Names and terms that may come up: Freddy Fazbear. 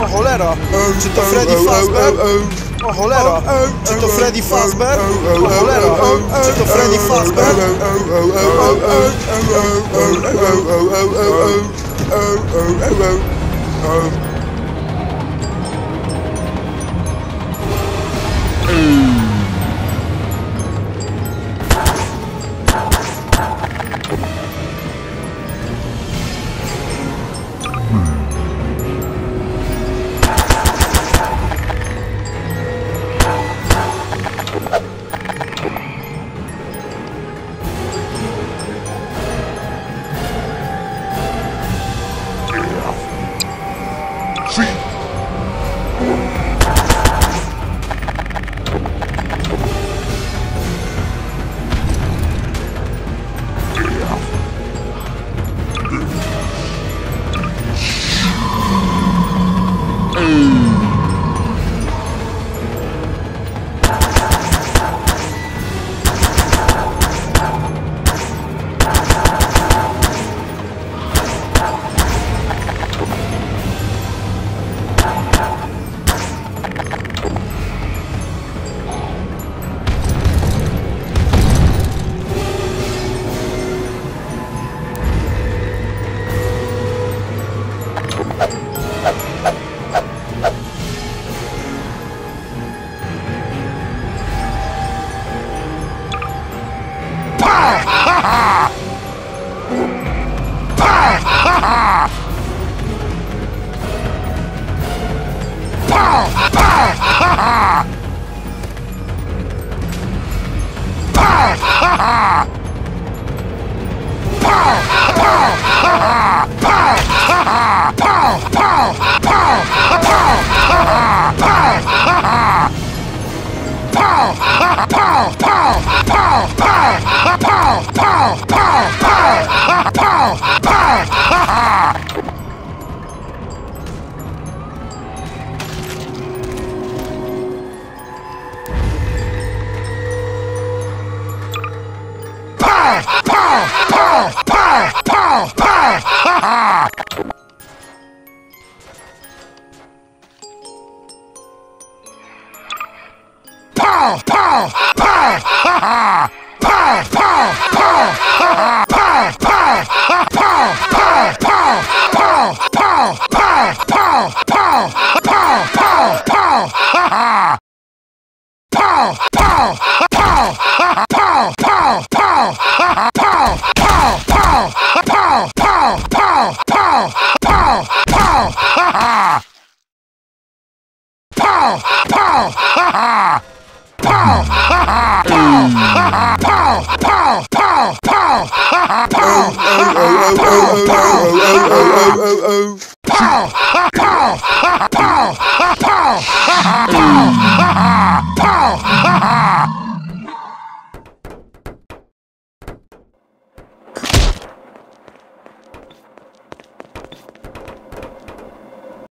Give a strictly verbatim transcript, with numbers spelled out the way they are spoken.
O cholera, czy to Freddy Fazbear? O cholera, czy to Freddy Fazbear? O cholera, czy to Freddy Fazbear? Pow! Pow! Pow! Pow! Pow!